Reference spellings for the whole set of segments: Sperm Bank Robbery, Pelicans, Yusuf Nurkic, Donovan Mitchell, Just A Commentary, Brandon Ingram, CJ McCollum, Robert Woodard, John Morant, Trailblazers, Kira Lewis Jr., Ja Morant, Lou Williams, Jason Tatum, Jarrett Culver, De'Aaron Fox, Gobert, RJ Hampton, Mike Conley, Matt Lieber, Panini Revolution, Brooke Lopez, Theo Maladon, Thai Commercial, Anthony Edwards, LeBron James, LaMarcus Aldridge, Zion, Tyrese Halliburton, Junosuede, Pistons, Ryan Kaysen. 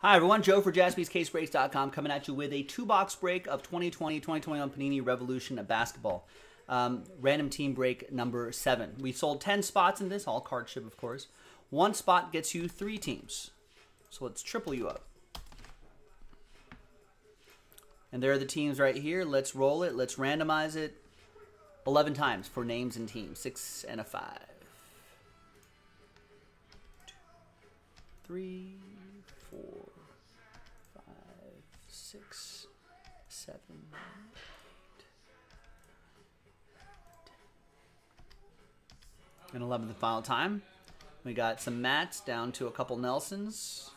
Hi everyone, Joe for JaspysCaseBreaks.com coming at you with a two-box break of 2020-2021 Panini Revolution of Basketball. Random team break number 7. We've sold 10 spots in this, all card ship of course. One spot gets you 3 teams. So let's triple you up. And there are the teams right here. Let's roll it. Let's randomize it 11 times for names and teams. 6 and a 5. 2, 3... 4, 5, 6, 7, 8, 10. And 11 the final time. We got some Matts down to a couple Nelsons.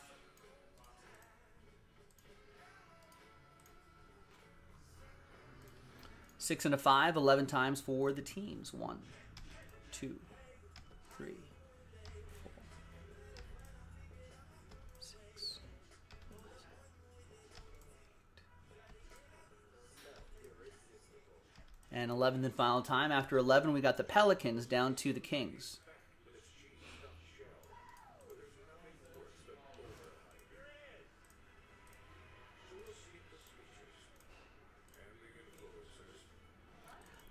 Six and a 5, 11 times for the teams. 1, 2, 3. And 11th and final time. After 11, we got the Pelicans down to the Kings.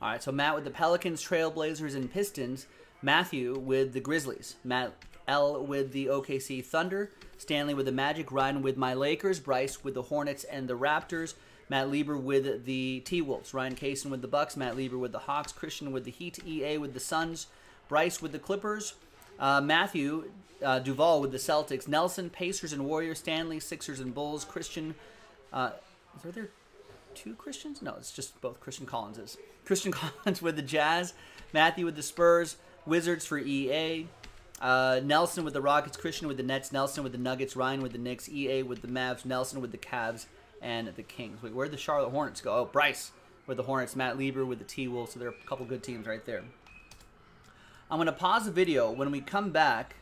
All right, so Matt with the Pelicans, Trailblazers, and Pistons. Matthew with the Grizzlies. Matt L with the OKC Thunder. Stanley with the Magic. Ryan with my Lakers. Bryce with the Hornets and the Raptors. Matt Lieber with the T-Wolves. Ryan Kaysen with the Bucks. Matt Lieber with the Hawks. Christian with the Heat. EA with the Suns. Bryce with the Clippers. Matthew Duvall with the Celtics. Nelson, Pacers and Warriors. Stanley, Sixers and Bulls. Christian, are there 2 Christians? No, it's just both Christian Collinses. Christian Collins with the Jazz. Matthew with the Spurs. Wizards for EA. Nelson with the Rockets. Christian with the Nets. Nelson with the Nuggets. Ryan with the Knicks. EA with the Mavs. Nelson with the Cavs and the Kings. Wait, where'd the Charlotte Hornets go? Oh, Bryce with the Hornets. Matt Lieber with the T-Wolves. So there are a couple good teams right there. I'm going to pause the video. When we come back,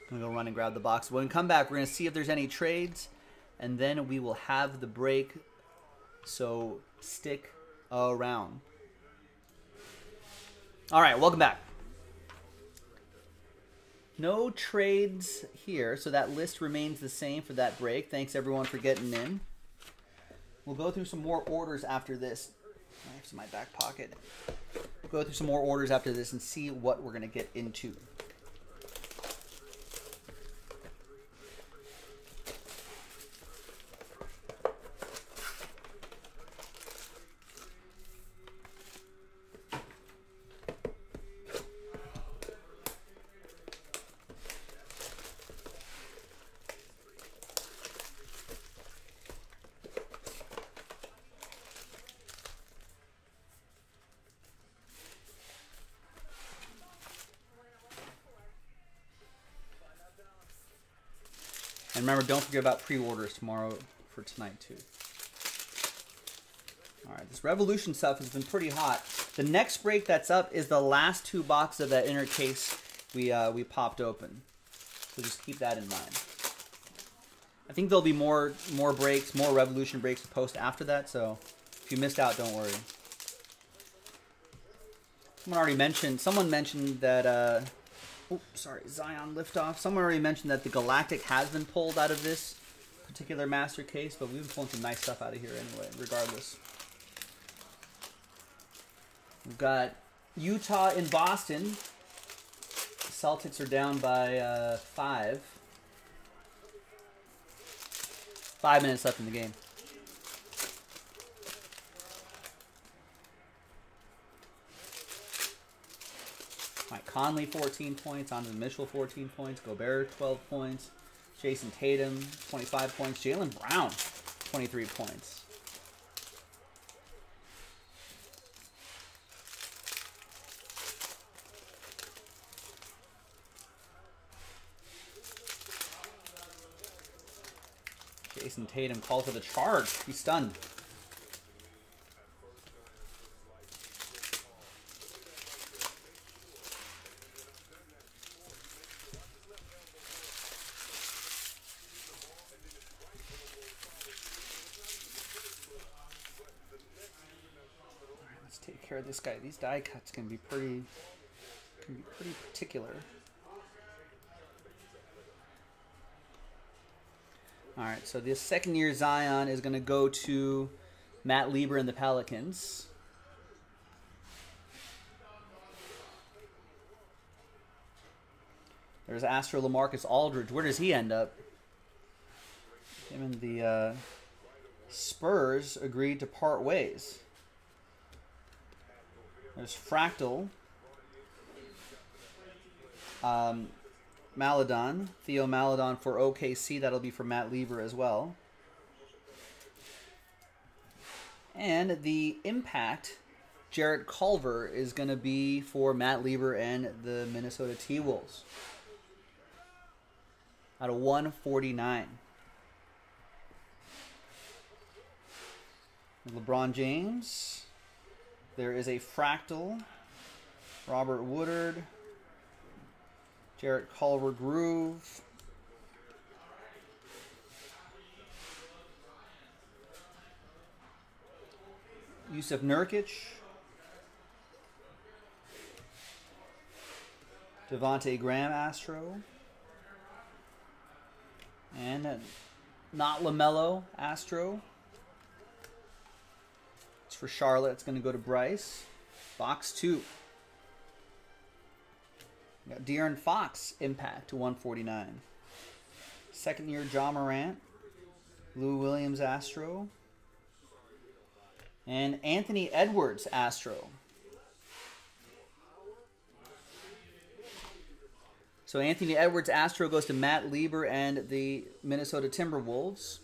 I'm going to go run and grab the box. When we come back, we're going to see if there's any trades, and then we will have the break. So stick around. All right, welcome back. No trades here, so that list remains the same for that break. Thanks, everyone, for getting in. We'll go through some more orders after this. I have some in my back pocket. We'll go through some more orders after this and see what we're going to get into. And remember, don't forget about pre-orders tomorrow for tonight, too. All right, this Revolution stuff has been pretty hot. The next break that's up is the last 2 boxes of that inner case we popped open. So just keep that in mind. I think there'll be more breaks, more Revolution breaks to post after that. So if you missed out, don't worry. Someone mentioned that... Oh, sorry, Zion liftoff. Someone already mentioned that the Galactic has been pulled out of this particular master case, but we've been pulling some nice stuff out of here anyway, regardless. We've got Utah in Boston. The Celtics are down by 5. 5 minutes left in the game. Mike Conley, 14 points. Donovan Mitchell, 14 points. Gobert, 12 points. Jason Tatum, 25 points. Jaylen Brown, 23 points. Jason Tatum called for the charge. He's stunned. Take care of this guy. These die cuts can be pretty particular. All right, so this second-year Zion is going to go to Matt Lieber and the Pelicans. There's Astro LaMarcus Aldridge. Where does he end up? Him and the Spurs agreed to part ways. There's Fractal. Maladon. Theo Maladon for OKC. That'll be for Matt Lieber as well. And the Impact, Jarrett Culver, is going to be for Matt Lieber and the Minnesota T-Wolves. Out of 149. LeBron James. There is a Fractal. Robert Woodard. Jarrett Culver Groove. Yusuf Nurkic. Devontae Graham Astro. And not LaMelo Astro. It's for Charlotte. It's going to go to Bryce. Box 2. We got De'Aaron Fox, Impact, to 149. Second-year Ja Morant. Lou Williams, Astro. And Anthony Edwards, Astro. So Anthony Edwards, Astro goes to Matt Lieber and the Minnesota Timberwolves.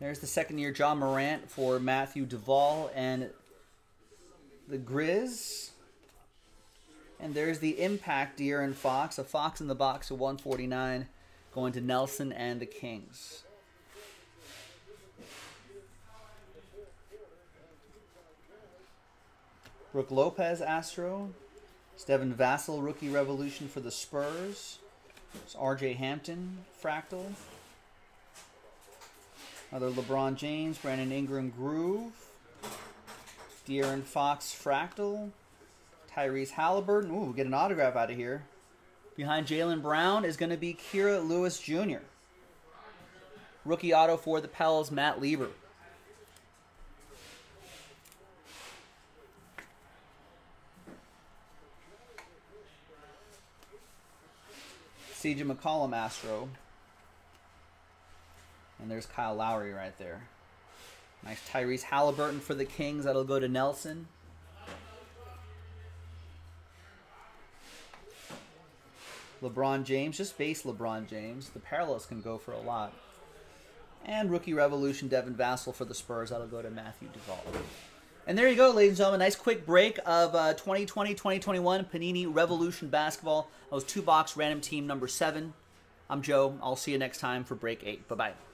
There's the second-year John Morant for Matthew Duvall and the Grizz. And there's the Impact De'Aaron Fox, a Fox in the box at 149, going to Nelson and the Kings. Brooke Lopez, Astro. It's Devin Vassell, Rookie Revolution for the Spurs. It's RJ Hampton, Fractal. Another LeBron James, Brandon Ingram, Groove. De'Aaron Fox, Fractal. Tyrese Halliburton. Ooh, get an autograph out of here. Behind Jaylen Brown is going to be Kira Lewis Jr. Rookie auto for the Pels, Matt Lieber. CJ McCollum, Astro. And there's Kyle Lowry right there. Nice Tyrese Halliburton for the Kings. That'll go to Nelson. LeBron James, just base LeBron James. The parallels can go for a lot. And Rookie Revolution, Devin Vassell for the Spurs. That'll go to Matthew Duvall. And there you go, ladies and gentlemen. Nice quick break of 2020-2021 Panini Revolution Basketball. That was 2-box random team number 7. I'm Joe. I'll see you next time for break 8. Bye-bye.